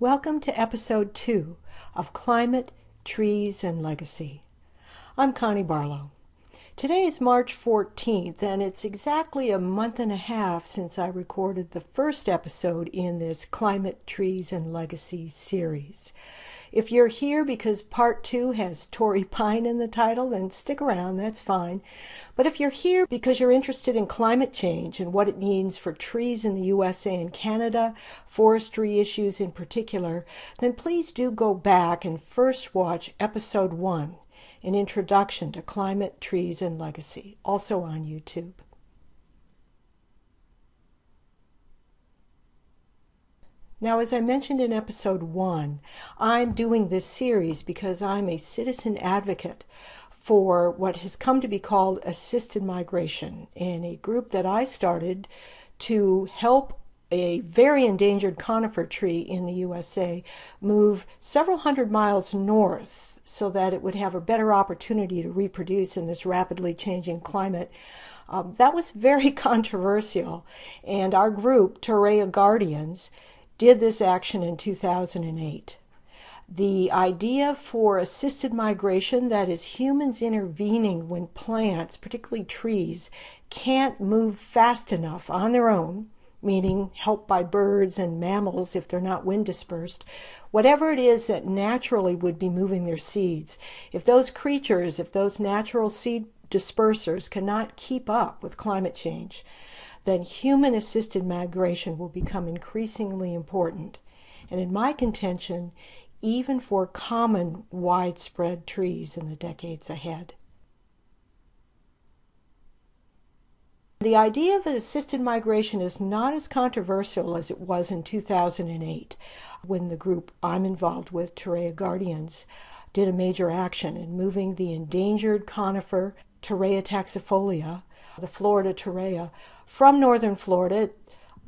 Welcome to Episode 2 of Climate, Trees, and Legacy. I'm Connie Barlow. Today is March 14th, and it's exactly a month and a half since I recorded the first episode in this Climate, Trees, and Legacy series. If you're here because Part 2 has Torrey Pine in the title, then stick around, that's fine. But if you're here because you're interested in climate change and what it means for trees in the USA and Canada, forestry issues in particular, then please do go back and first watch Episode 1, an introduction to Climate, Trees, and Legacy, also on YouTube. Now, as I mentioned in Episode 1, I'm doing this series because I'm a citizen advocate for what has come to be called assisted migration, in a group that I started to help a very endangered conifer tree in the USA move several hundred miles north so that it would have a better opportunity to reproduce in this rapidly changing climate. That was very controversial, and our group, Torreya Guardians, did this action in 2008. The idea for assisted migration, that is humans intervening when plants, particularly trees, can't move fast enough on their own, meaning helped by birds and mammals if they're not wind dispersed, whatever it is that naturally would be moving their seeds. If those creatures, if those natural seed dispersers cannot keep up with climate change, then human-assisted migration will become increasingly important, and in my contention, even for common widespread trees in the decades ahead. The idea of assisted migration is not as controversial as it was in 2008, when the group I'm involved with, Torreya Guardians, did a major action in moving the endangered conifer, Torreya taxifolia, the Florida Torreya, from northern Florida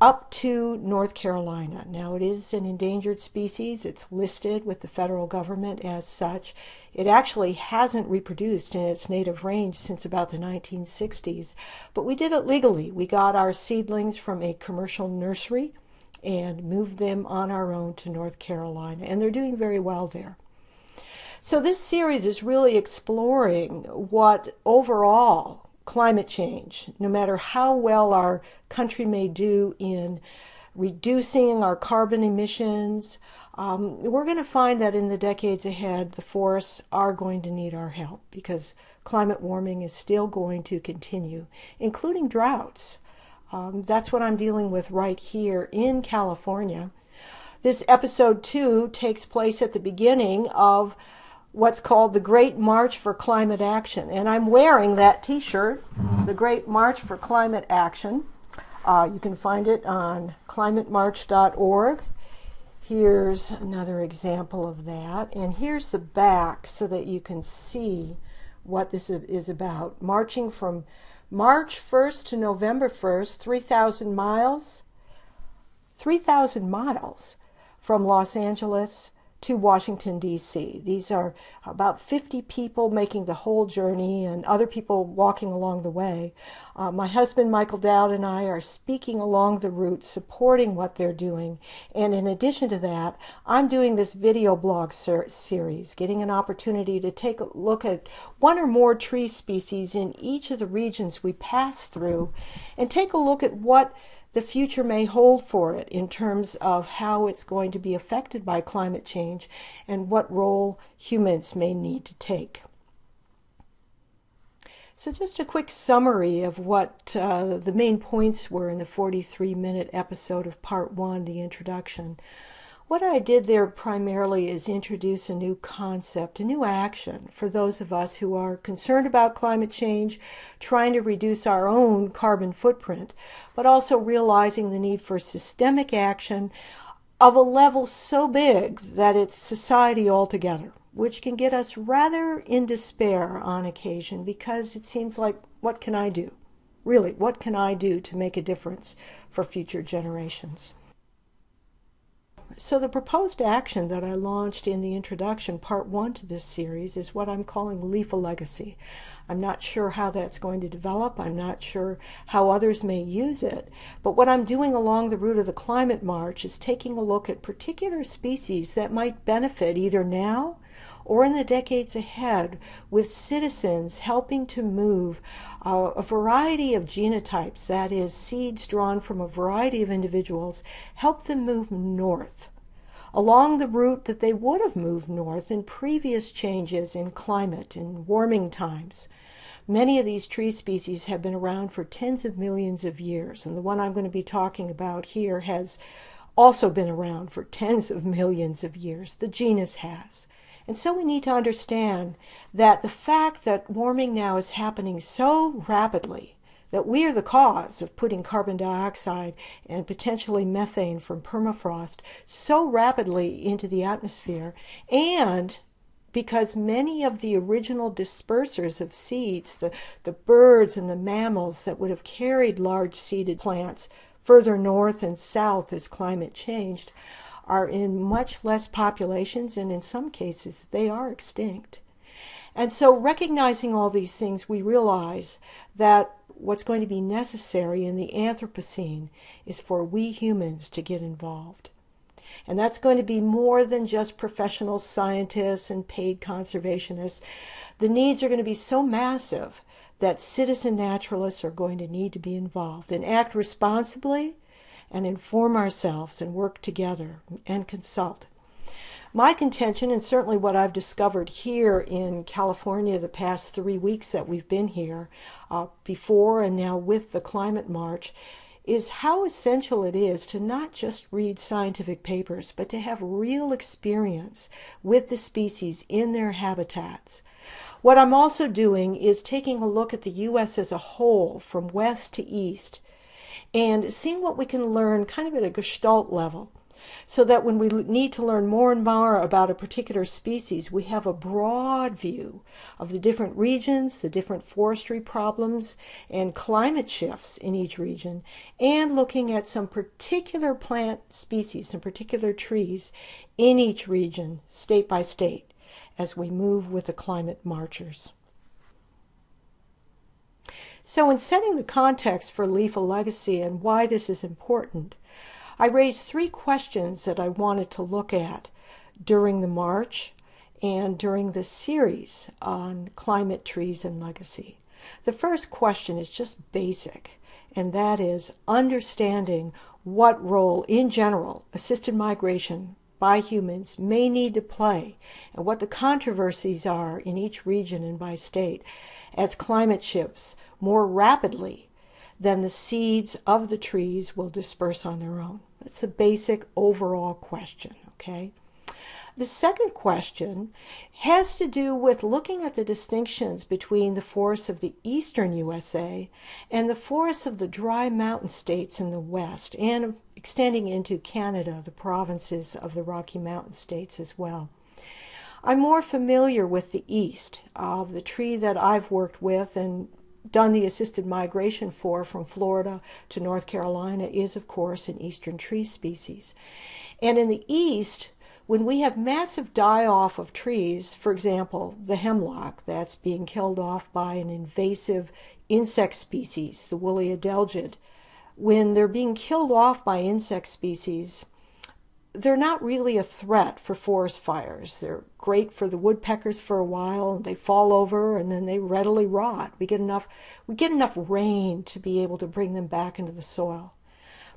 up to North Carolina. Now, it is an endangered species. It's listed with the federal government as such. It actually hasn't reproduced in its native range since about the 1960s, but we did it legally. We got our seedlings from a commercial nursery and moved them on our own to North Carolina, and they're doing very well there. So this series is really exploring what overall climate change, no matter how well our country may do in reducing our carbon emissions, we're going to find that in the decades ahead, the forests are going to need our help because climate warming is still going to continue, including droughts. That's what I'm dealing with right here in California. This episode 2 takes place at the beginning of what's called the Great March for Climate Action. And I'm wearing that t-shirt, the Great March for Climate Action. You can find it on climatemarch.org. Here's another example of that. And here's the back so that you can see what this is about. Marching from March 1st to November 1st, 3,000 miles. 3,000 miles from Los Angeles to Washington, D.C. These are about 50 people making the whole journey and other people walking along the way. My husband, Michael Dowd, and I are speaking along the route, supporting what they're doing. And in addition to that, I'm doing this video blog series, getting an opportunity to take a look at one or more tree species in each of the regions we pass through and take a look at what the future may hold for it in terms of how it's going to be affected by climate change and what role humans may need to take. So just a quick summary of what the main points were in the 43-minute episode of Part 1, the introduction. What I did there primarily is introduce a new concept, a new action for those of us who are concerned about climate change, trying to reduce our own carbon footprint, but also realizing the need for systemic action of a level so big that it's society altogether, which can get us rather in despair on occasion because it seems like, what can I do? Really, what can I do to make a difference for future generations? So the proposed action that I launched in the introduction, part one to this series, is what I'm calling Leave a Legacy. I'm not sure how that's going to develop. I'm not sure how others may use it. But what I'm doing along the route of the Climate March is taking a look at particular species that might benefit either now or in the decades ahead, with citizens helping to move a variety of genotypes, that is, seeds drawn from a variety of individuals, help them move north along the route that they would have moved north in previous changes in climate and warming times. Many of these tree species have been around for tens of millions of years, and the one I'm going to be talking about here has also been around for tens of millions of years. The genus has. And so we need to understand that the fact that warming now is happening so rapidly that we are the cause of putting carbon dioxide and potentially methane from permafrost so rapidly into the atmosphere, and because many of the original dispersers of seeds, the birds and the mammals that would have carried large seeded plants further north and south as climate changed, are in much less populations, and in some cases they are extinct. And so recognizing all these things, we realize that what's going to be necessary in the Anthropocene is for we humans to get involved. And that's going to be more than just professional scientists and paid conservationists. The needs are going to be so massive that citizen naturalists are going to need to be involved and act responsibly, and inform ourselves and work together and consult. My contention, and certainly what I've discovered here in California the past 3 weeks that we've been here, before and now with the Climate March, is how essential it is to not just read scientific papers, but to have real experience with the species in their habitats. What I'm also doing is taking a look at the U.S. as a whole, from west to east, and seeing what we can learn kind of at a gestalt level, so that when we need to learn more and more about a particular species, we have a broad view of the different regions, the different forestry problems, and climate shifts in each region, and looking at some particular plant species, some particular trees in each region, state by state, as we move with the climate marchers. So in setting the context for Leave a Legacy and why this is important, I raised three questions that I wanted to look at during the march and during the series on climate, trees, and legacy. The first question is just basic, and that is understanding what role, in general, assisted migration by humans may need to play, and what the controversies are in each region and by state, as climate shifts more rapidly than the seeds of the trees will disperse on their own. That's a basic overall question, okay? The second question has to do with looking at the distinctions between the forests of the eastern USA and the forests of the dry mountain states in the west, and extending into Canada, the provinces of the Rocky Mountain states as well. I'm more familiar with the east. The tree that I've worked with and done the assisted migration for from Florida to North Carolina is, of course, an eastern tree species. And in the east, when we have massive die-off of trees, for example, the hemlock that's being killed off by an invasive insect species, the woolly adelgid, when they're being killed off by insect species, they're not really a threat for forest fires. They're great for the woodpeckers for a while, and they fall over and then they readily rot. We get enough rain to be able to bring them back into the soil.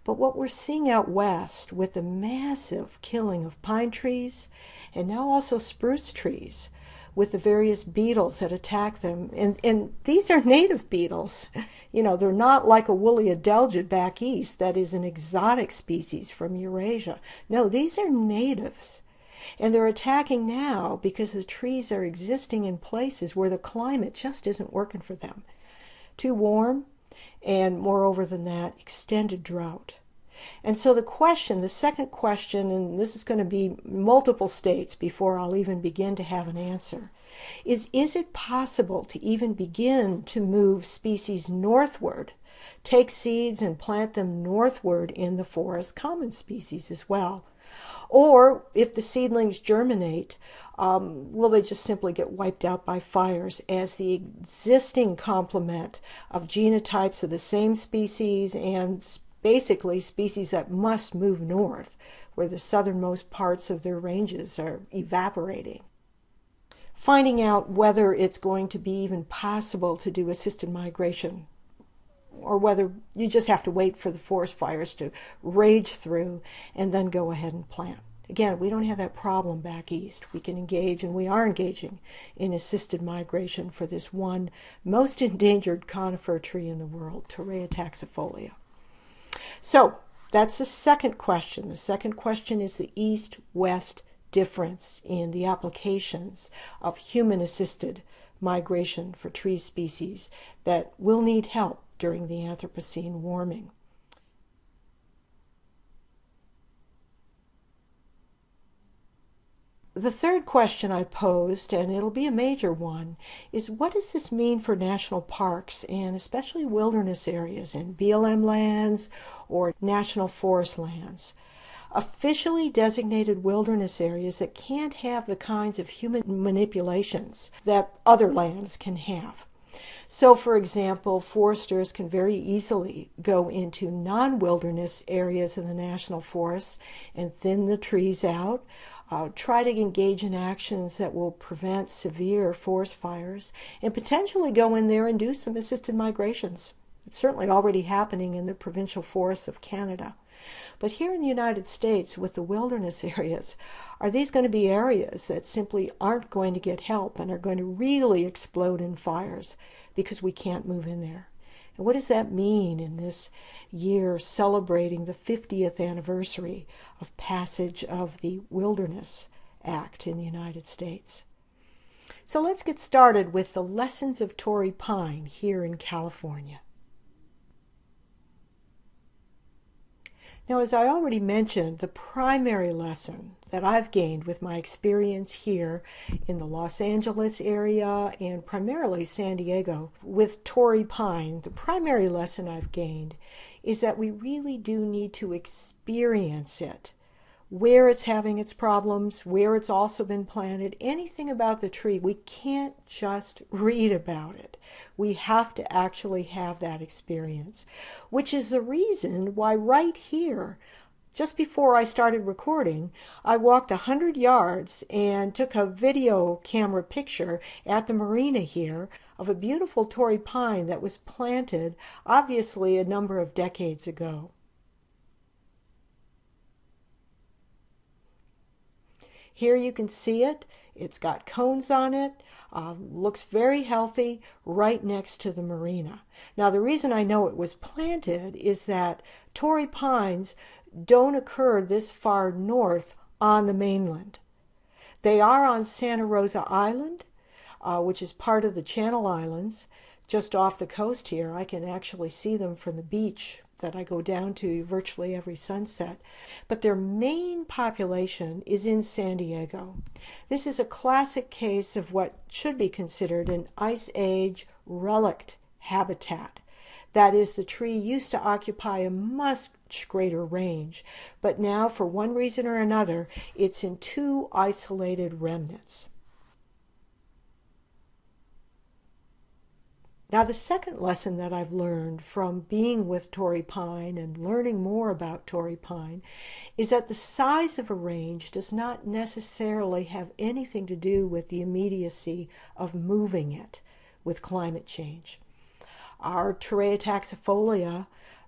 But what we're seeing out west with the massive killing of pine trees and now also spruce trees with the various beetles that attack them, and these are native beetles. You know, they're not like a woolly adelgid back east that is an exotic species from Eurasia. No, these are natives, and they're attacking now because the trees are existing in places where the climate just isn't working for them. Too warm, and moreover than that, extended drought. And so the second question, and this is going to be multiple states before I'll even begin to have an answer, is it possible to even begin to move species northward, take seeds and plant them northward in the forest, common species as well? Or if the seedlings germinate, will they just simply get wiped out by fires, as the existing complement of genotypes of the same species and basically species that must move north, where the southernmost parts of their ranges are evaporating? Finding out whether it's going to be even possible to do assisted migration, or whether you just have to wait for the forest fires to rage through and then go ahead and plant. Again, we don't have that problem back east. We can engage, and we are engaging, in assisted migration for this one most endangered conifer tree in the world, Torreya taxifolia. So that's the second question. The second question is the east-west difference in the applications of human-assisted migration for tree species that will need help during the Anthropocene warming. The third question I posed, and it'll be a major one, is what does this mean for national parks and especially wilderness areas in BLM lands or national forest lands? Officially designated wilderness areas that can't have the kinds of human manipulations that other lands can have. So, for example, foresters can very easily go into non-wilderness areas in the national forests and thin the trees out, try to engage in actions that will prevent severe forest fires, and potentially go in there and do some assisted migrations. It's certainly already happening in the provincial forests of Canada. But here in the United States, with the wilderness areas, are these going to be areas that simply aren't going to get help and are going to really explode in fires because we can't move in there? And what does that mean in this year celebrating the 50th anniversary of passage of the Wilderness Act in the United States? So let's get started with the lessons of Torrey Pine here in California. Now, as I already mentioned, the primary lesson that I've gained with my experience here in the Los Angeles area and primarily San Diego with Torrey Pine, the primary lesson I've gained is that we really do need to experience it, where it's having its problems, where it's also been planted, anything about the tree. We can't just read about it. We have to actually have that experience, which is the reason why right here, just before I started recording, I walked 100 yards and took a video camera picture at the marina here of a beautiful Torrey pine that was planted, obviously, a number of decades ago. Here you can see it. It's got cones on it, looks very healthy, right next to the marina. Now, the reason I know it was planted is that Torrey pines don't occur this far north on the mainland. They are on Santa Rosa Island, which is part of the Channel Islands, just off the coast here. I can actually see them from the beach that I go down to virtually every sunset, but their main population is in San Diego. This is a classic case of what should be considered an Ice Age relict habitat. That is, the tree used to occupy a much greater range, but now, for one reason or another, it's in two isolated remnants. Now, the second lesson that I've learned from being with Torrey Pine and learning more about Torrey Pine is that the size of a range does not necessarily have anything to do with the immediacy of moving it with climate change. Our Torreya taxifolia,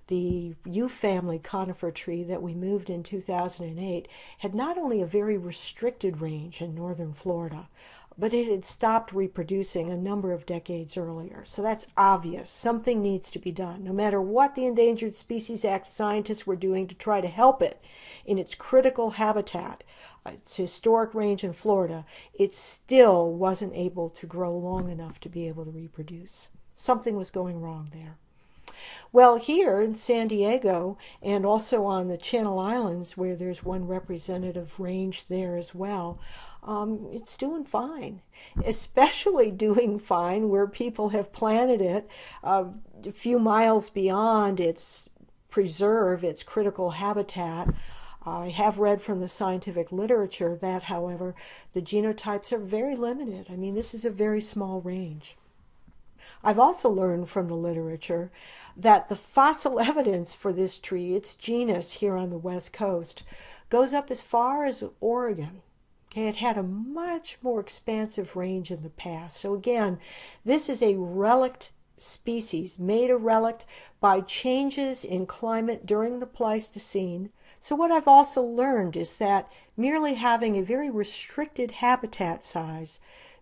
the yew family conifer tree that we moved in 2008, had not only a very restricted range in northern Florida, but it had stopped reproducing a number of decades earlier. So that's obvious. Something needs to be done. No matter what the Endangered Species Act scientists were doing to try to help it in its critical habitat, its historic range in Florida, it still wasn't able to grow long enough to be able to reproduce. Something was going wrong there. Well, here in San Diego and also on the Channel Islands, where there's one representative range there as well, it's doing fine, especially doing fine where people have planted it a few miles beyond its preserve, its critical habitat, I have read from the scientific literature that, however, the genotypes are very limited. I mean, this is a very small range. I've also learned from the literature that the fossil evidence for this tree, its genus here on the West Coast, goes up as far as Oregon. Okay, it had a much more expansive range in the past. So again, this is a relict species, made a relict by changes in climate during the Pleistocene. So what I've also learned is that merely having a very restricted habitat size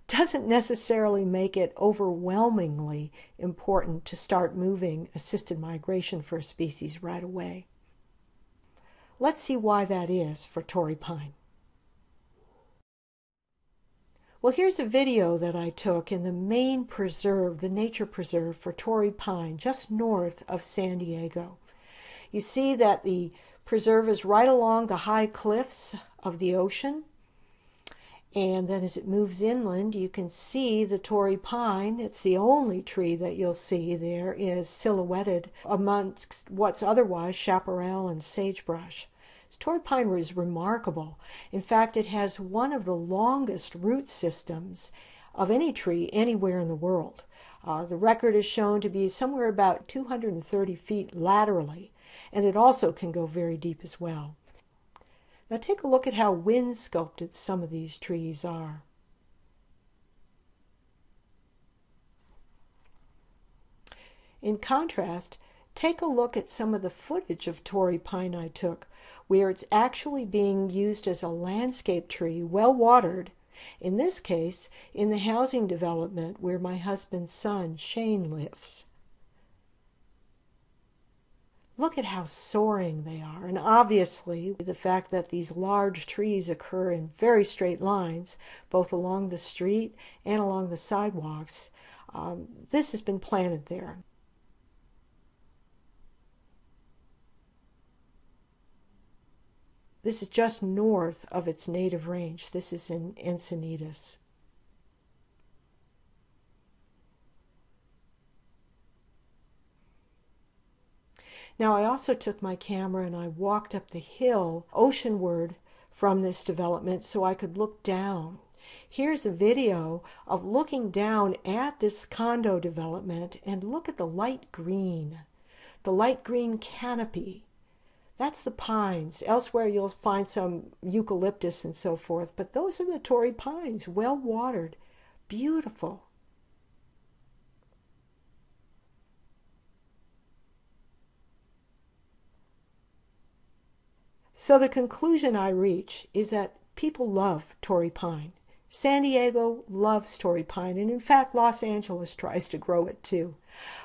doesn't necessarily make it overwhelmingly important to start moving assisted migration for a species right away. Let's see why that is for Torrey pine. Well, here's a video that I took in the main preserve, the nature preserve for Torrey pine, just north of San Diego. You see that the preserve is right along the high cliffs of the ocean. And then as it moves inland, you can see the Torrey pine. It's the only tree that you'll see there is silhouetted amongst what's otherwise chaparral and sagebrush. Torrey pine is remarkable. In fact, it has one of the longest root systems of any tree anywhere in the world. The record is shown to be somewhere about 230 feet laterally, and it also can go very deep as well. Now take a look at how wind-sculpted some of these trees are. In contrast, take a look at some of the footage of Torrey pine I took, where it's actually being used as a landscape tree, well-watered, in this case, in the housing development where my husband's son, Shane, lives. Look at how soaring they are, and obviously the fact that these large trees occur in very straight lines, both along the street and along the sidewalks, this has been planted there. This is just north of its native range. This is in Encinitas. Now, I also took my camera and I walked up the hill oceanward from this development so I could look down. Here's a video of looking down at this condo development, and look at the light green canopy. That's the pines. Elsewhere you'll find some eucalyptus and so forth, but those are the Torrey pines, well watered, beautiful. So the conclusion I reach is that people love Torrey pine. San Diego loves Torrey pine, and in fact Los Angeles tries to grow it too.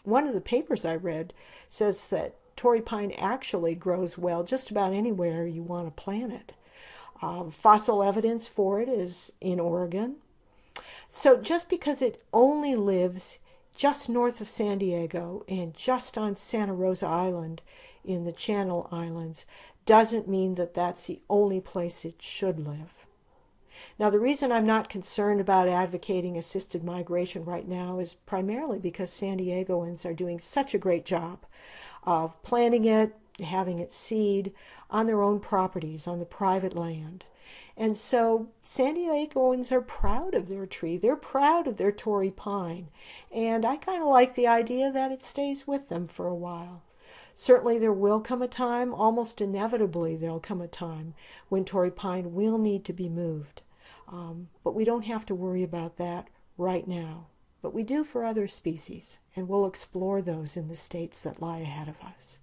One of the papers I read says that Torrey pine actually grows well just about anywhere you want to plant it. Fossil evidence for it is in Oregon. So just because it only lives just north of San Diego and just on Santa Rosa Island in the Channel Islands, doesn't mean that that's the only place it should live. Now, the reason I'm not concerned about advocating assisted migration right now is primarily because San Diegoans are doing such a great job of planting it, having it seed on their own properties, on the private land. And so San Diegoans are proud of their tree. They're proud of their Torrey pine. And I kind of like the idea that it stays with them for a while. Certainly there will come a time, almost inevitably there'll come a time, when Torrey pine will need to be moved. But we don't have to worry about that right now. But we do for other species, and we'll explore those in the states that lie ahead of us.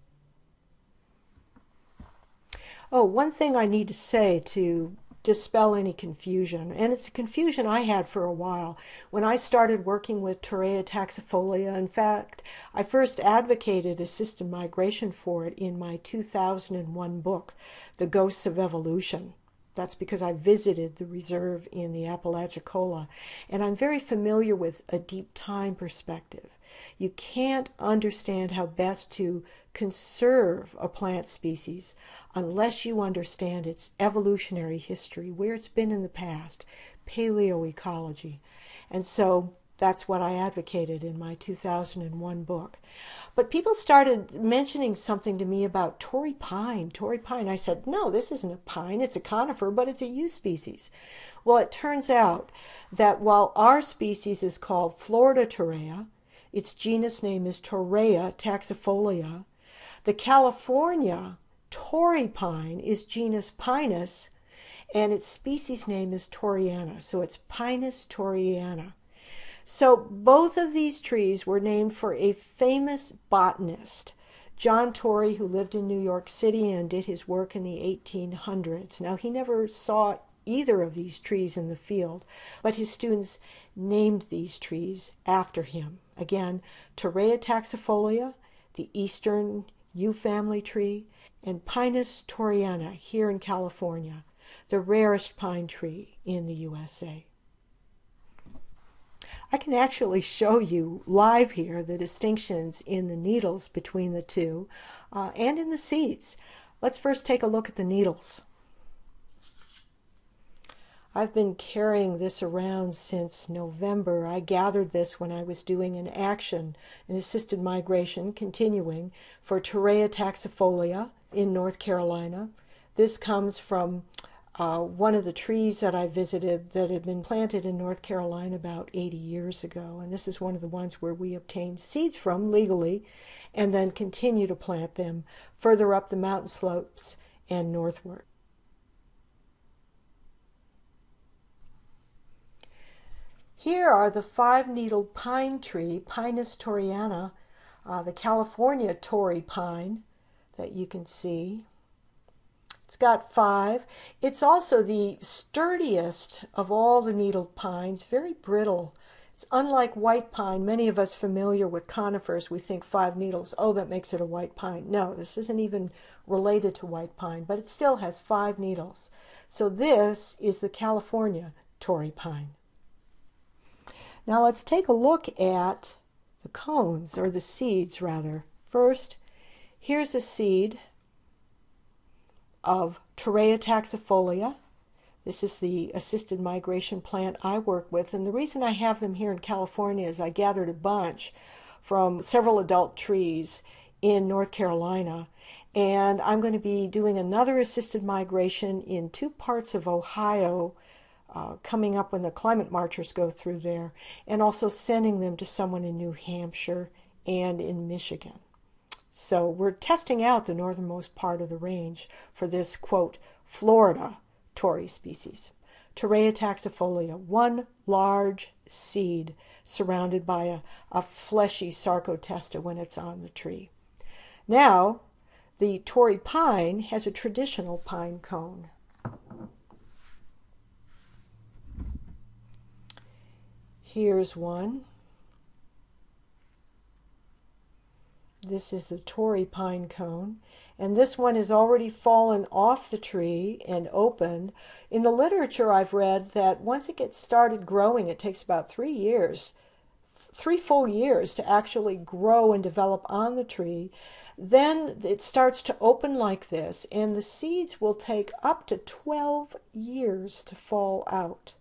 Oh, one thing I need to say to dispel any confusion, and it's a confusion I had for a while when I started working with Torreya taxifolia. In fact, I first advocated assisted migration for it in my 2001 book, The Ghosts of Evolution. That's because I visited the reserve in the Apalachicola, and I'm very familiar with a deep time perspective. You can't understand how best to conserve a plant species unless you understand its evolutionary history, where it's been in the past, paleoecology. And so That's what I advocated in my 2001 book. But people started mentioning something to me about Torrey pine, Torrey pine. I said, no, this isn't a pine, it's a conifer, but it's a yew species. Well, it turns out that while our species is called Florida Torreya, its genus name is Torreya taxifolia, the California Torrey pine is genus Pinus, and its species name is Torreyana, so it's Pinus torreyana. So both of these trees were named for a famous botanist, John Torrey, who lived in New York City and did his work in the 1800s. Now, he never saw either of these trees in the field, but his students named these trees after him. Again, Torreya taxifolia, the eastern yew family tree, and Pinus torreyana here in California, the rarest pine tree in the USA. I can actually show you live here the distinctions in the needles between the two and in the seeds. Let's first take a look at the needles. I've been carrying this around since November. I gathered this when I was doing an action, an assisted migration continuing for Torreya taxifolia in North Carolina. This comes from one of the trees that I visited that had been planted in North Carolina about 80 years ago, and this is one of the ones where we obtained seeds from legally and then continue to plant them further up the mountain slopes and northward. Here are the five-needled pine tree, Pinus torreyana, the California Torrey pine that you can see. It's got five. It's also the sturdiest of all the needled pines, very brittle. It's unlike white pine. Many of us familiar with conifers, we think five needles, oh, that makes it a white pine. No, this isn't even related to white pine, but it still has five needles. So this is the California Torrey pine. Now let's take a look at the cones, or the seeds rather. First, here's a seed of Torreya taxifolia. This is the assisted migration plant I work with, and the reason I have them here in California is I gathered a bunch from several adult trees in North Carolina, and I'm going to be doing another assisted migration in two parts of Ohio coming up when the climate marchers go through there, and also sending them to someone in New Hampshire and in Michigan. So we're testing out the northernmost part of the range for this, quote, Florida Torrey species. Torreya taxifolia, one large seed surrounded by a fleshy sarcotesta when it's on the tree. Now, the Torrey pine has a traditional pine cone. Here's one. This is the Torrey pine cone, and this one has already fallen off the tree and opened. In the literature I've read that once it gets started growing, it takes about 3 years, 3 full years to actually grow and develop on the tree. Then it starts to open like this, and the seeds will take up to 12 years to fall out.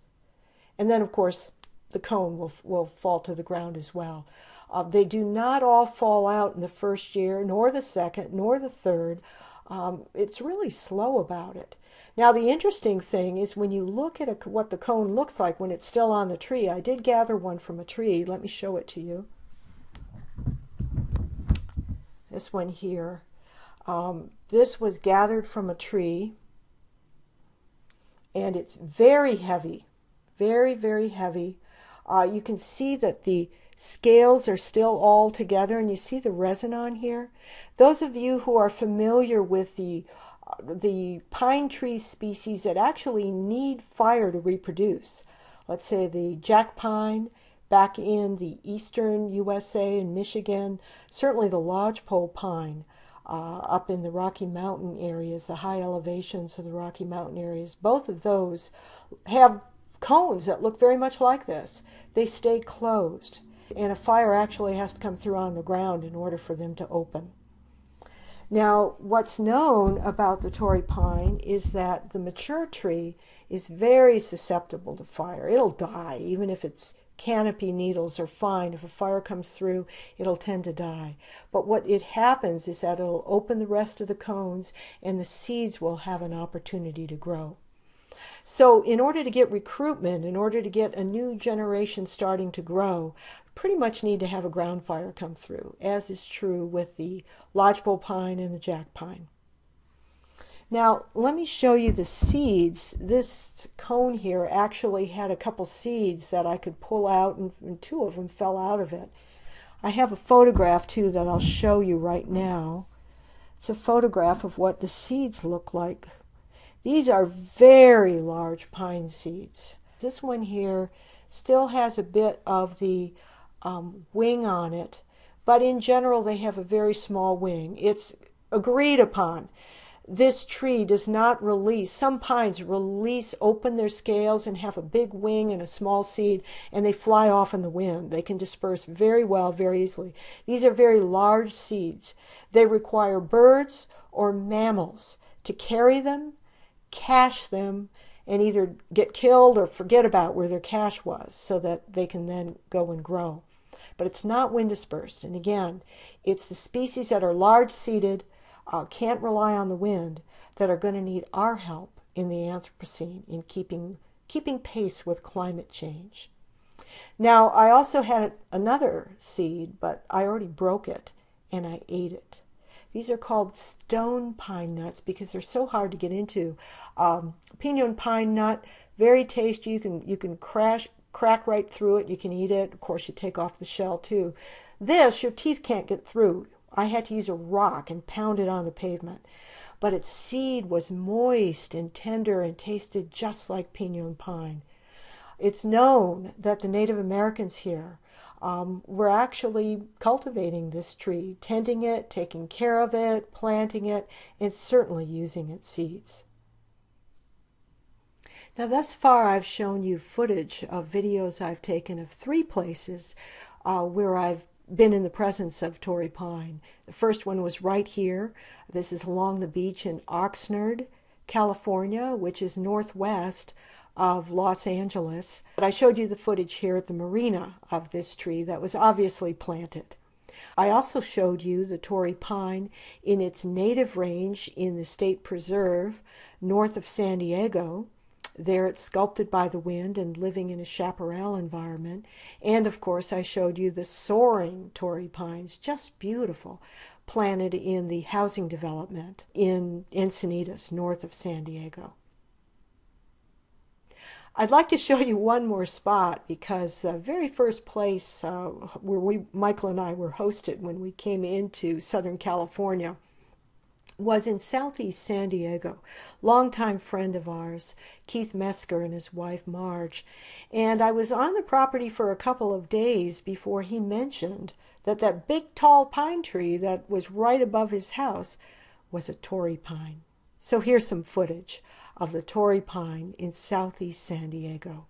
And then, of course, the cone will fall to the ground as well. They do not all fall out in the first year, nor the second, nor the third. It's really slow about it. Now, the interesting thing is when you look at what the cone looks like when it's still on the tree. I did gather one from a tree. Let me show it to you. This one here. This was gathered from a tree, and it's very heavy, very, very heavy. You can see that the scales are still all together, and you see the resin on here. Those of you who are familiar with the pine tree species that actually need fire to reproduce, let's say the jack pine back in the eastern USA and Michigan, certainly the lodgepole pine up in the Rocky Mountain areas, the high elevations of the Rocky Mountain areas, both of those have cones that look very much like this. They stay closed, and a fire actually has to come through on the ground in order for them to open. Now, what's known about the Torrey pine is that the mature tree is very susceptible to fire. It'll die even if it's canopy needles are fine. If a fire comes through, it'll tend to die. But what it happens is that it'll open the rest of the cones and the seeds will have an opportunity to grow. So in order to get recruitment, in order to get a new generation starting to grow, pretty much need to have a ground fire come through, as is true with the lodgepole pine and the jack pine. Now, let me show you the seeds. This cone here actually had a couple seeds that I could pull out, and two of them fell out of it. I have a photograph, too, that I'll show you right now. It's a photograph of what the seeds look like. These are very large pine seeds. This one here still has a bit of the wing on it, but in general, they have a very small wing. It's agreed upon. This tree does not release. Some pines release, open their scales, and have a big wing and a small seed, and they fly off in the wind. They can disperse very well, very easily. These are very large seeds. They require birds or mammals to carry them, cache them, and either get killed or forget about where their cache was so that they can then go and grow. But it's not wind dispersed. And again, it's the species that are large-seeded, can't rely on the wind, that are going to need our help in the Anthropocene in keeping pace with climate change. Now, I also had another seed, but I already broke it and I ate it. These are called stone pine nuts because they're so hard to get into. Pinon pine nut, very tasty. You can crack right through it. You can eat it. Of course, you take off the shell too. This, your teeth can't get through. I had to use a rock and pound it on the pavement. But its seed was moist and tender and tasted just like pinon pine. It's known that the Native Americans here were actually cultivating this tree, tending it, taking care of it, planting it, and certainly using its seeds. Now, thus far, I've shown you footage of videos I've taken of three places where I've been in the presence of Torrey pine. The first one was right here. This is along the beach in Oxnard, California, which is northwest of Los Angeles. But I showed you the footage here at the marina of this tree that was obviously planted. I also showed you the Torrey pine in its native range in the state preserve north of San Diego. There it's sculpted by the wind and living in a chaparral environment. And of course, I showed you the soaring Torrey pines, just beautiful, planted in the housing development in Encinitas, north of San Diego. I'd like to show you one more spot because the very first place where Michael and I were hosted when we came into Southern California was in southeast San Diego. Longtime friend of ours, Keith Mesker, and his wife Marge. And I was on the property for a couple of days before he mentioned that that big tall pine tree that was right above his house was a Torrey pine. So here's some footage of the Torrey pine in southeast San Diego.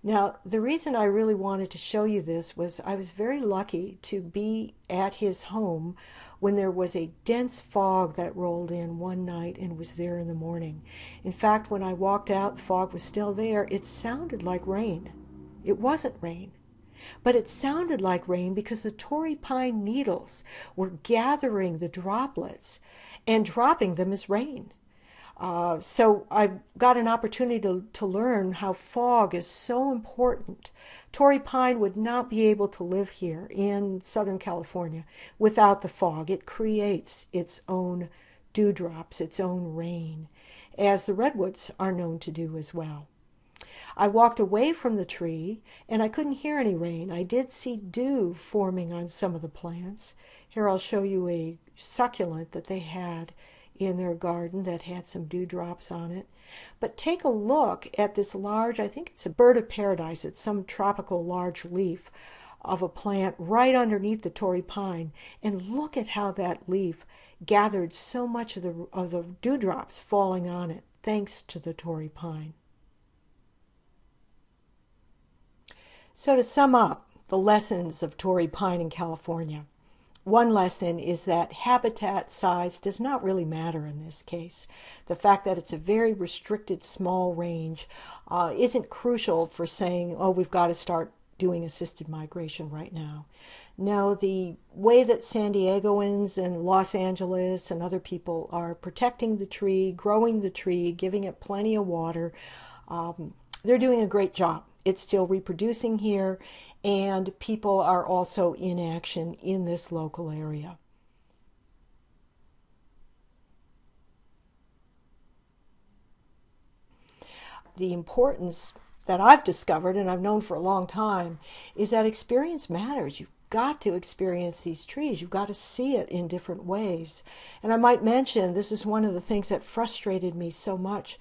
Now, the reason I really wanted to show you this was I was very lucky to be at his home when there was a dense fog that rolled in one night and was there in the morning. In fact, when I walked out, the fog was still there. It sounded like rain. It wasn't rain, but it sounded like rain because the Torrey pine needles were gathering the droplets and dropping them as rain. So I got an opportunity to learn how fog is so important. Torrey pine would not be able to live here in Southern California without the fog. It creates its own dewdrops, its own rain, as the redwoods are known to do as well. I walked away from the tree and I couldn't hear any rain. I did see dew forming on some of the plants. Here I'll show you a succulent that they had in their garden that had some dewdrops on it. But take a look at this large, I think it's a bird of paradise, it's some tropical large leaf of a plant right underneath the Torrey pine, and look at how that leaf gathered so much of the dewdrops falling on it, thanks to the Torrey pine. So to sum up the lessons of Torrey pine in California, One lesson is that habitat size does not really matter in this case. The fact that it's a very restricted small range isn't crucial for saying, oh, we've got to start doing assisted migration right now. No, the way that San Diegoans and Los Angeles and other people are protecting the tree, growing the tree, giving it plenty of water, they're doing a great job. It's still reproducing here, and people are also in action in this local area. The importance that I've discovered, and I've known for a long time, is that experience matters. You've got to experience these trees. You've got to see it in different ways. And I might mention, this is one of the things that frustrated me so much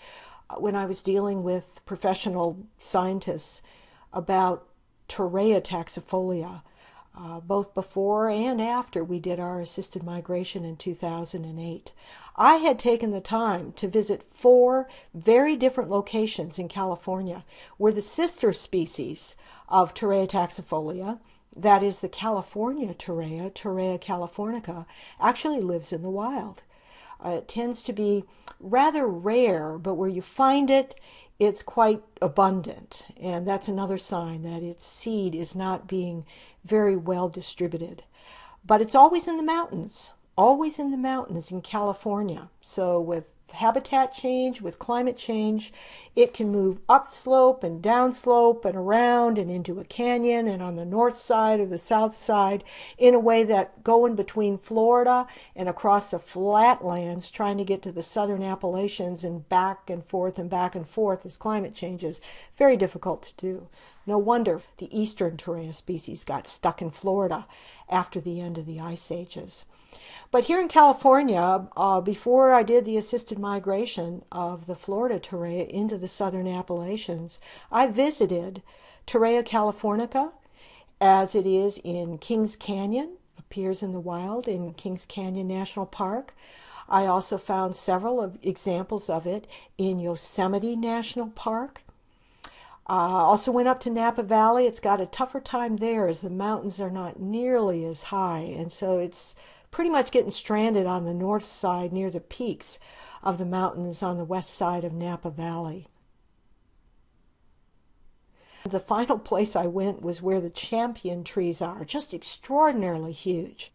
when I was dealing with professional scientists about Torreya taxifolia, both before and after we did our assisted migration in 2008. I had taken the time to visit 4 very different locations in California where the sister species of Torreya taxifolia, that is the California Torreya, Torreya californica, actually lives in the wild. It tends to be rather rare, but where you find it, it's quite abundant, and that's another sign that its seed is not being very well distributed. But it's always in the mountains in California. So with habitat change, with climate change, it can move upslope and downslope and around and into a canyon and on the north side or the south side in a way that going between Florida and across the flatlands, trying to get to the southern Appalachians and back and forth as climate changes, very difficult to do. No wonder the eastern Torreya species got stuck in Florida after the end of the ice ages. But here in California, before I did the assisted migration of the Florida Torreya into the southern Appalachians, I visited Torreya californica as it is in Kings Canyon, appears in the wild in Kings Canyon National Park. I also found several examples of it in Yosemite National Park. Also went up to Napa Valley. It's got a tougher time there as the mountains are not nearly as high, and so it's pretty much getting stranded on the north side near the peaks of the mountains on the west side of Napa Valley. The final place I went was where the champion trees are, just extraordinarily huge.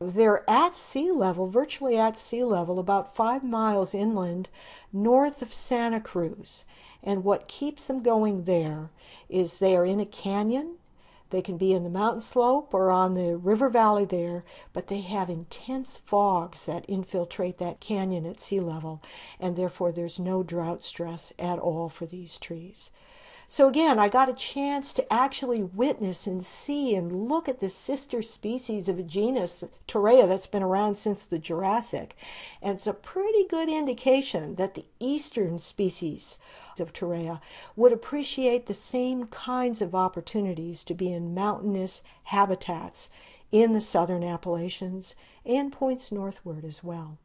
They're at sea level, virtually at sea level, about 5 miles inland north of Santa Cruz. And what keeps them going there is they are in a canyon. They can be in the mountain slope or on the river valley there, but they have intense fogs that infiltrate that canyon at sea level, and therefore there's no drought stress at all for these trees. So again, I got a chance to actually witness and see and look at the sister species of a genus, Torreya, that's been around since the Jurassic. And it's a pretty good indication that the eastern species of Torreya would appreciate the same kinds of opportunities to be in mountainous habitats in the southern Appalachians and points northward as well.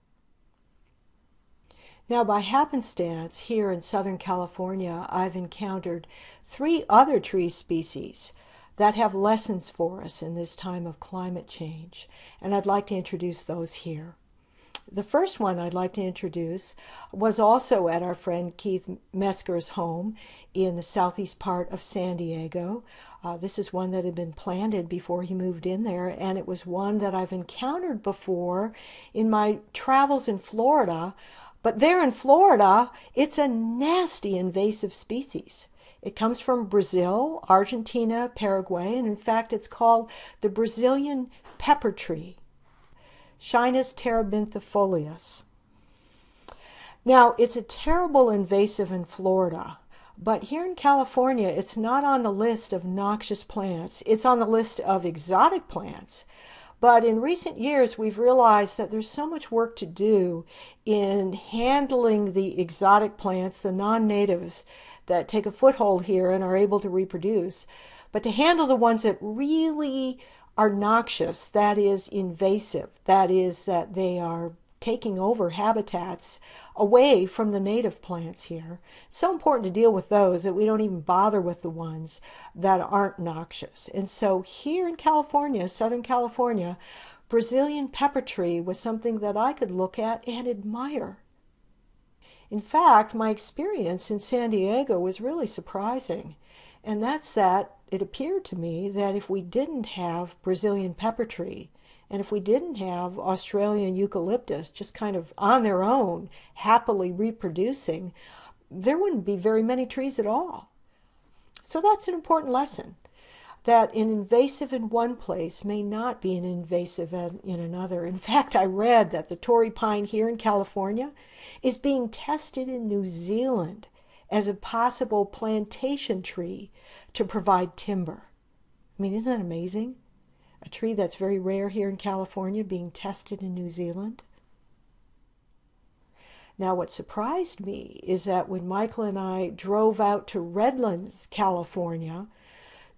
Now, by happenstance, here in Southern California, I've encountered 3 other tree species that have lessons for us in this time of climate change, and I'd like to introduce those here. The first one I'd like to introduce was also at our friend Keith Mesker's home in the southeast part of San Diego. This is one that had been planted before he moved in there, and it was one that I've encountered before in my travels in Florida. But there in Florida, it's a nasty invasive species. It comes from Brazil, Argentina, Paraguay, and in fact it's called the Brazilian pepper tree, Pinus torreyana. Now, it's a terrible invasive in Florida, but here in California, it's not on the list of noxious plants. It's on the list of exotic plants. But in recent years, we've realized that there's so much work to do in handling the exotic plants, the non-natives that take a foothold here and are able to reproduce, but to handle the ones that really are noxious, that is invasive, that is that they are taking over habitats away from the native plants here. It's so important to deal with those that we don't even bother with the ones that aren't noxious. And so here in California, Southern California, Brazilian pepper tree was something that I could look at and admire. In fact, my experience in San Diego was really surprising, and that's that it appeared to me that if we didn't have Brazilian pepper tree, and if we didn't have Australian eucalyptus just kind of on their own, happily reproducing, there wouldn't be very many trees at all. So that's an important lesson, that an invasive in one place may not be an invasive in another. In fact, I read that the Torrey pine here in California is being tested in New Zealand as a possible plantation tree to provide timber. I mean, isn't that amazing? A tree that's very rare here in California being tested in New Zealand. Now, what surprised me is that when Michael and I drove out to Redlands, California,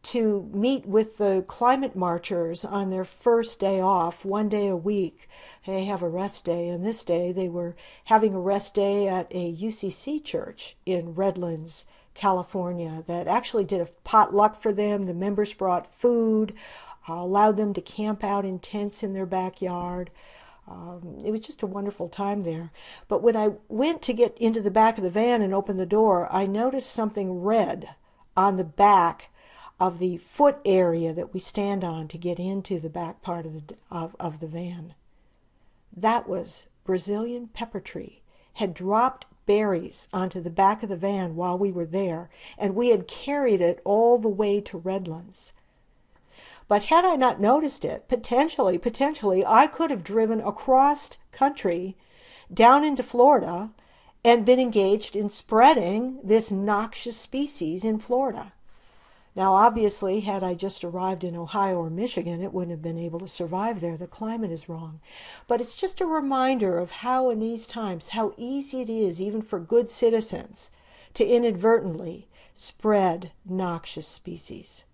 to meet with the climate marchers on their first day off, one day a week, they have a rest day, and this day they were having a rest day at a UCC church in Redlands, California, that actually did a potluck for them. The members brought food, allowed them to camp out in tents in their backyard. It was just a wonderful time there. But when I went to get into the back of the van and open the door, I noticed something red on the back of the foot area that we stand on to get into the back part of the van. That was Brazilian pepper tree had dropped berries onto the back of the van while we were there, and we had carried it all the way to Redlands. But had I not noticed it, potentially, I could have driven across country down into Florida and been engaged in spreading this noxious species in Florida. Now, obviously, had I just arrived in Ohio or Michigan, it wouldn't have been able to survive there. The climate is wrong. But it's just a reminder of how in these times, how easy it is, even for good citizens, to inadvertently spread noxious species.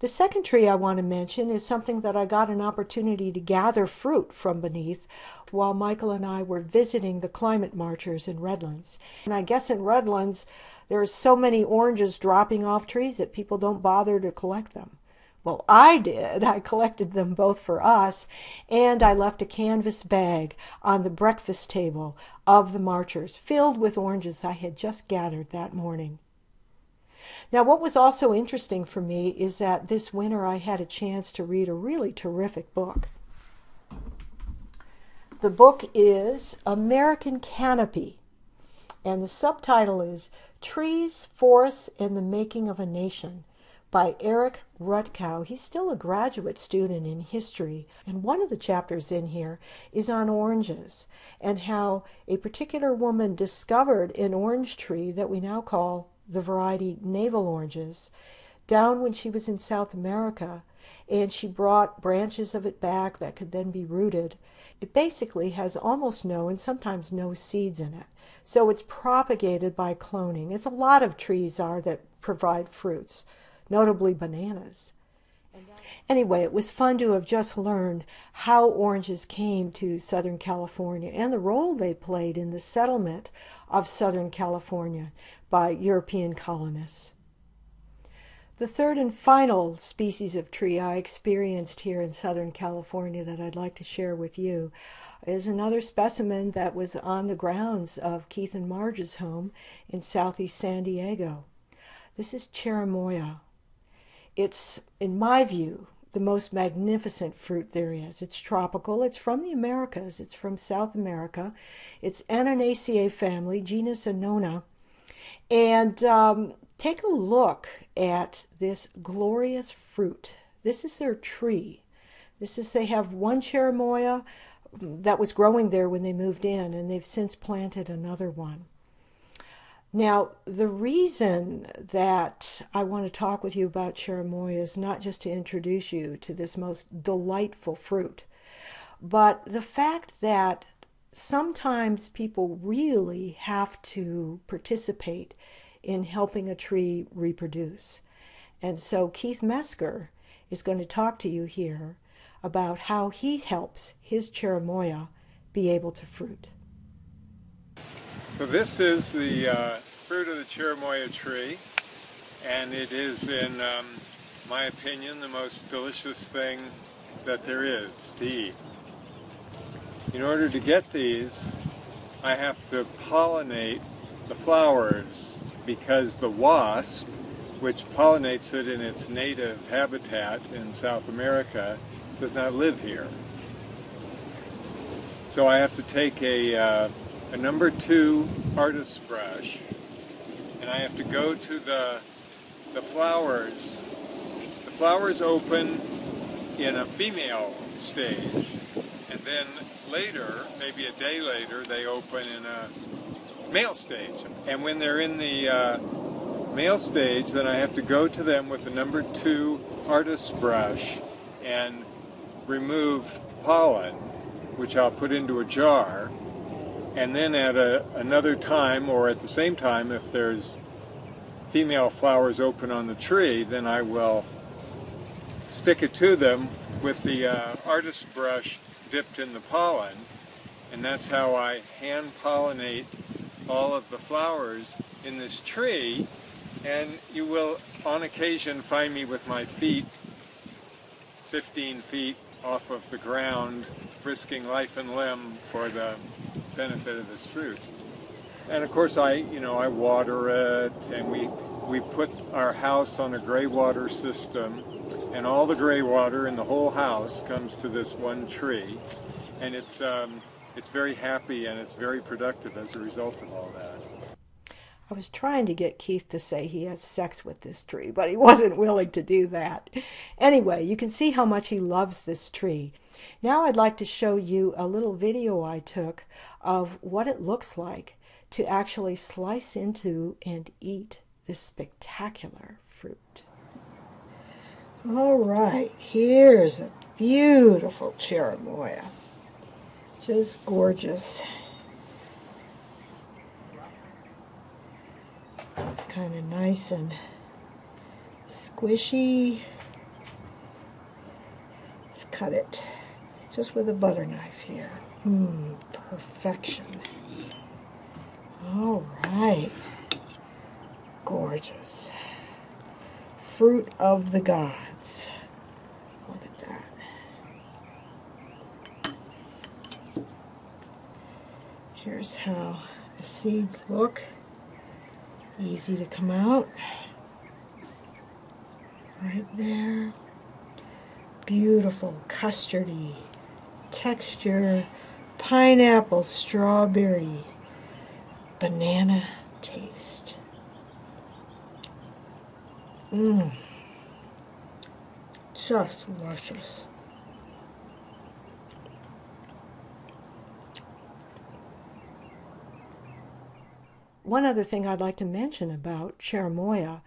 The second tree I want to mention is something that I got an opportunity to gather fruit from beneath while Michael and I were visiting the climate marchers in Redlands. And I guess in Redlands, there are so many oranges dropping off trees that people don't bother to collect them. Well, I did. I collected them both for us, and I left a canvas bag on the breakfast table of the marchers filled with oranges I had just gathered that morning. Now, what was also interesting for me is that this winter I had a chance to read a really terrific book. The book is American Canopy, and the subtitle is Trees, Forests, and the Making of a Nation by Eric Rutkow. He's still a graduate student in history, and one of the chapters in here is on oranges and how a particular woman discovered an orange tree that we now call the variety navel oranges down when she was in South America, and she brought branches of it back that could then be rooted. It basically has almost no and sometimes no seeds in it, so it's propagated by cloning. It's a lot of trees are that provide fruits, notably bananas. Anyway, it was fun to have just learned how oranges came to Southern California and the role they played in the settlement of Southern California by European colonists. The third and final species of tree I experienced here in Southern California that I'd like to share with you is another specimen that was on the grounds of Keith and Marge's home in southeast San Diego. This is Cherimoya. It's, in my view, the most magnificent fruit there is. It's tropical. It's from the Americas. It's from South America. It's Ananaceae family, genus Annona. And take a look at this glorious fruit. This is their tree. They have one Cherimoya that was growing there when they moved in, and they've since planted another one. Now, the reason that I want to talk with you about Cherimoya is not just to introduce you to this most delightful fruit, but the fact that sometimes people really have to participate in helping a tree reproduce. And so Keith Mesker is going to talk to you here about how he helps his Cherimoya be able to fruit. So this is the fruit of the Cherimoya tree, and it is, in my opinion, the most delicious thing that there is to eat. In order to get these, I have to pollinate the flowers, because the wasp, which pollinates it in its native habitat in South America, does not live here. So I have to take a No. 2 artist's brush, and I have to go to the flowers. The flowers open in a female stage, and then later, maybe a day later, they open in a male stage. And when they're in the male stage, then I have to go to them with the No. 2 artist's brush and remove pollen, which I'll put into a jar. And then at another time, or at the same time, if there's female flowers open on the tree, then I will stick it to them with the artist's brush dipped in the pollen. And that's how I hand pollinate all of the flowers in this tree. And you will on occasion find me with my feet 15 feet off of the ground, risking life and limb for the benefit of this fruit. And of course I water it, and we put our house on a gray water system, and all the gray water in the whole house comes to this one tree, and it's very happy and it's very productive as a result of all that. I was trying to get Keith to say he has sex with this tree, but he wasn't willing to do that. Anyway, you can see how much he loves this tree. Now I'd like to show you a little video I took of what it looks like to actually slice into and eat this spectacular fruit. All right, here's a beautiful cherimoya. Just gorgeous. It's kind of nice and squishy. Let's cut it just with a butter knife here. Perfection. All right. Gorgeous. Fruit of the gods. Look at that. Here's how the seeds look. Easy to come out. Right there. Beautiful custardy texture, pineapple, strawberry, banana taste. Just luscious. One other thing I'd like to mention about Cherimoya,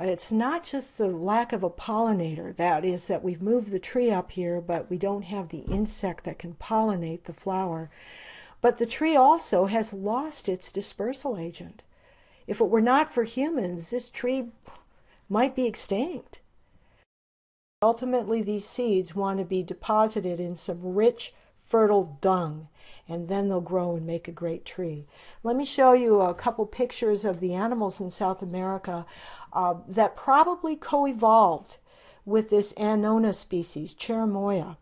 it's not just the lack of a pollinator, that is, that we've moved the tree up here, but we don't have the insect that can pollinate the flower, but the tree also has lost its dispersal agent. If it were not for humans, this tree might be extinct. Ultimately, these seeds want to be deposited in some rich, fertile dung, and then they'll grow and make a great tree. Let me show you a couple pictures of the animals in South America that probably co-evolved with this Annona species, Cherimoya.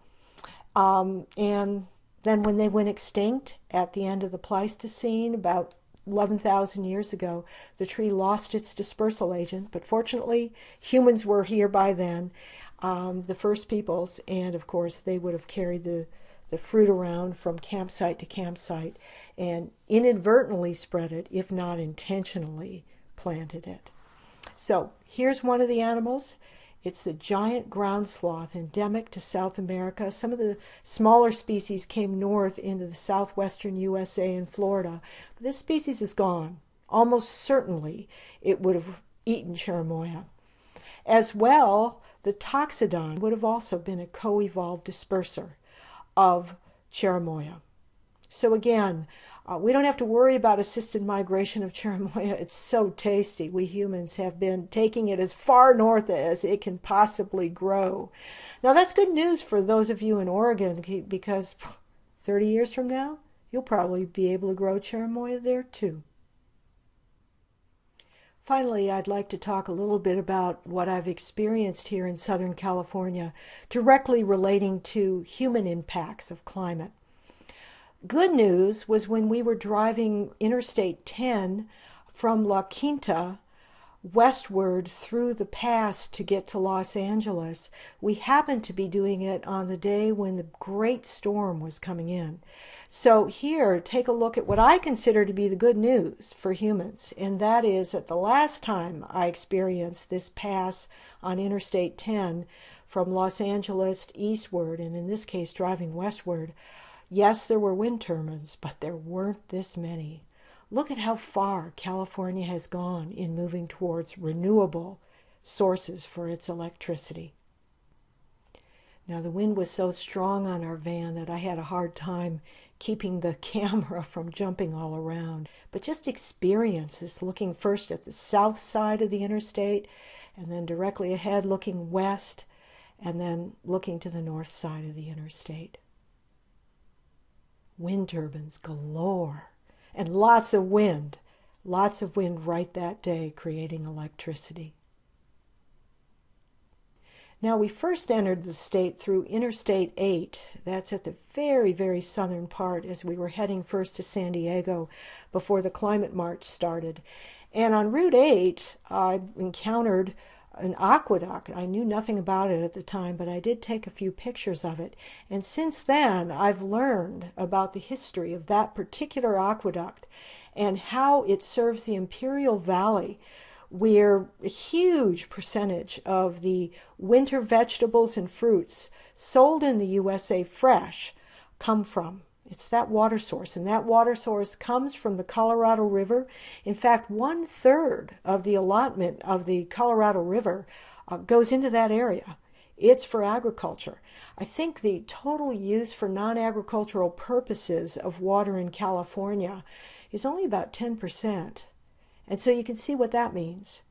And then when they went extinct at the end of the Pleistocene, about 11,000 years ago, the tree lost its dispersal agent, but fortunately humans were here by then, the first peoples, and of course they would have carried the fruit around from campsite to campsite and inadvertently spread it, if not intentionally planted it. So here's one of the animals. It's the giant ground sloth, endemic to South America. Some of the smaller species came north into the southwestern USA and Florida. But this species is gone. Almost certainly it would have eaten Cherimoya. As well, the Toxodon would have also been a co-evolved disperser of Cherimoya. So again, we don't have to worry about assisted migration of Cherimoya. It's so tasty. We humans have been taking it as far north as it can possibly grow. Now that's good news for those of you in Oregon, because 30 years from now, You'll probably be able to grow Cherimoya there too. Finally, I'd like to talk a little bit about what I've experienced here in Southern California, directly relating to human impacts of climate. Good news was when we were driving Interstate 10 from La Quinta westward through the pass to get to Los Angeles, we happened to be doing it on the day when the great storm was coming in. So here, take a look at what I consider to be the good news for humans, and that is that the last time I experienced this pass on Interstate 10 from Los Angeles eastward, and in this case driving westward, yes, there were wind turbines, but there weren't this many. Look at how far California has gone in moving towards renewable sources for its electricity. Now, the wind was so strong on our van that I had a hard time keeping the camera from jumping all around. But just experience this, looking first at the south side of the interstate, and then directly ahead looking west, and then looking to the north side of the interstate. Wind turbines galore, and lots of wind right that day, creating electricity. Now, we first entered the state through Interstate 8. That's at the very, very southern part, as we were heading first to San Diego before the climate march started. And on Route 8, I encountered an aqueduct. I knew nothing about it at the time, but I did take a few pictures of it. And since then, I've learned about the history of that particular aqueduct and how it serves the Imperial Valley, where a huge percentage of the winter vegetables and fruits sold in the USA fresh come from. It's that water source, and that water source comes from the Colorado River. In fact, 1/3 of the allotment of the Colorado River goes into that area. It's for agriculture. I think the total use for non-agricultural purposes of water in California is only about 10%. And so you can see what that means.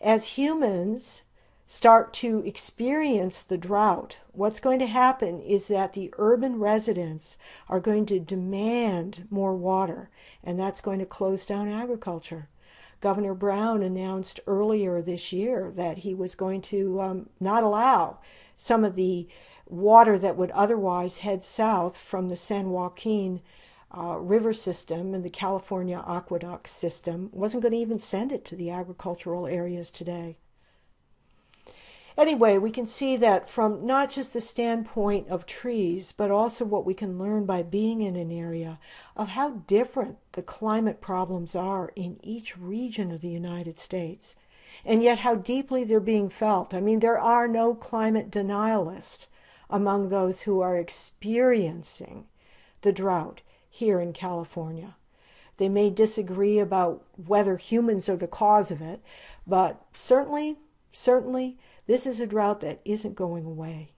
As humans start to experience the drought, what's going to happen is that the urban residents are going to demand more water, and that's going to close down agriculture. Governor Brown announced earlier this year that he was going to not allow some of the water that would otherwise head south from the San Joaquin river system and the California aqueduct system, wasn't going to even send it to the agricultural areas today. Anyway, we can see that from not just the standpoint of trees, but also what we can learn by being in an area of how different the climate problems are in each region of the United States, and yet how deeply they're being felt. I mean, there are no climate denialists among those who are experiencing the drought here in California. They may disagree about whether humans are the cause of it, but certainly, this is a drought that isn't going away.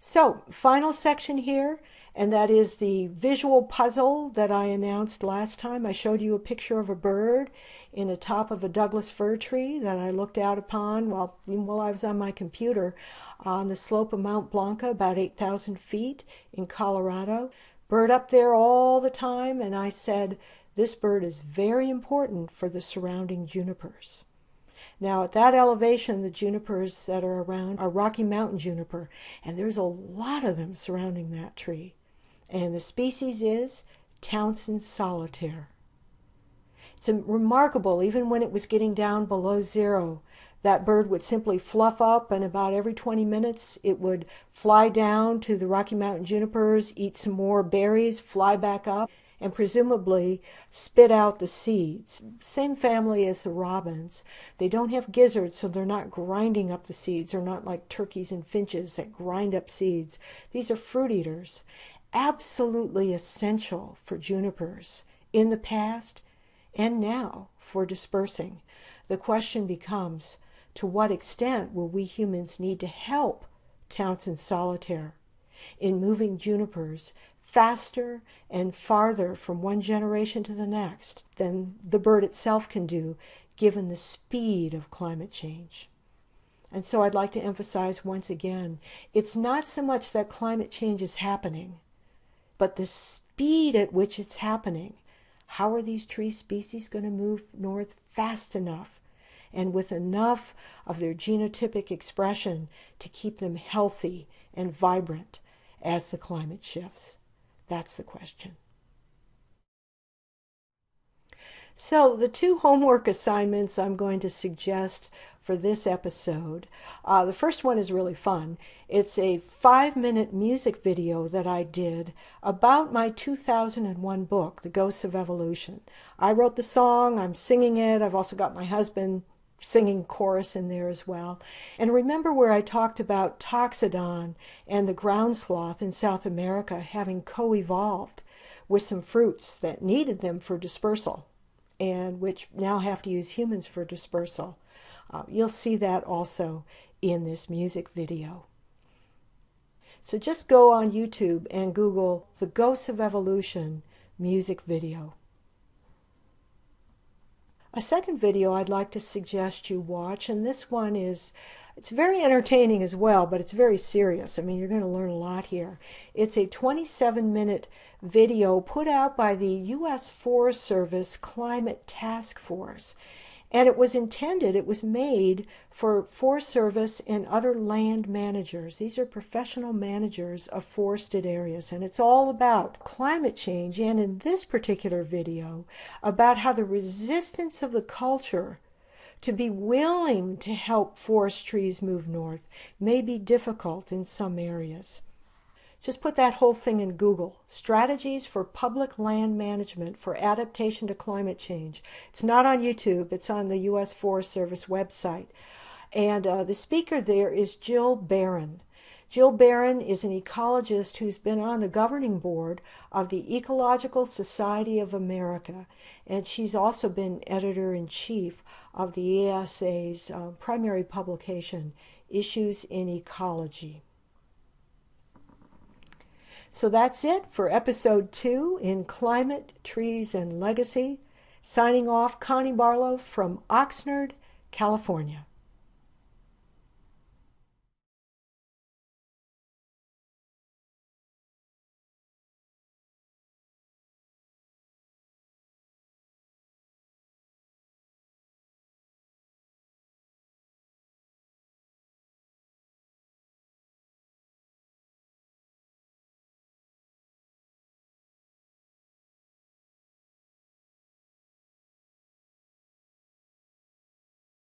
So, final section here, and that is the visual puzzle that I announced last time. I showed you a picture of a bird in the top of a Douglas fir tree that I looked out upon while I was on my computer on the slope of Mount Blanca, about 8,000 feet in Colorado. Bird up there all the time, and I said, this bird is very important for the surrounding junipers. Now, at that elevation, the junipers that are around are Rocky Mountain juniper, and there's a lot of them surrounding that tree. And the species is Townsend's Solitaire. It's remarkable, even when it was getting down below zero, that bird would simply fluff up, and about every 20 minutes, it would fly down to the Rocky Mountain junipers, eat some more berries, fly back up, and presumably spit out the seeds. Same family as the robins. They don't have gizzards, so they're not grinding up the seeds. They're not like turkeys and finches that grind up seeds. These are fruit eaters. Absolutely essential for junipers in the past and now for dispersing. The question becomes, to what extent will we humans need to help Townsend's Solitaire in moving junipers faster and farther from one generation to the next than the bird itself can do, given the speed of climate change? And so I'd like to emphasize once again, it's not so much that climate change is happening, but the speed at which it's happening. How are these tree species going to move north fast enough and with enough of their genotypic expression to keep them healthy and vibrant as the climate shifts? That's the question. So the two homework assignments I'm going to suggest for this episode. The first one is really fun. It's a 5-minute music video that I did about my 2001 book, The Ghosts of Evolution. I wrote the song, I'm singing it. I've also got my husband singing chorus in there as well. And remember where I talked about Toxodon and the ground sloth in South America having co-evolved with some fruits that needed them for dispersal, and which now have to use humans for dispersal. You'll see that also in this music video. So just go on YouTube and Google The Ghosts of Evolution music video. A second video I'd like to suggest you watch, and this one is, it's very entertaining as well, but it's very serious. I mean, you're going to learn a lot here. It's a 27-minute video put out by the U.S. Forest Service Climate Task Force. And it was intended, it was made for Forest Service and other land managers. These are professional managers of forested areas, and it's all about climate change, and in this particular video, about how the resistance of the culture to be willing to help forest trees move north may be difficult in some areas. Just put that whole thing in Google. Strategies for Public Land Management for Adaptation to Climate Change. It's not on YouTube. It's on the U.S. Forest Service website. And the speaker there is Jill Barron. Jill Barron is an ecologist who's been on the governing board of the Ecological Society of America. And she's also been editor-in-chief of the ESA's primary publication, Issues in Ecology. So that's it for episode 2 in Climate, Trees, and Legacy. Signing off, Connie Barlow from Oxnard, California.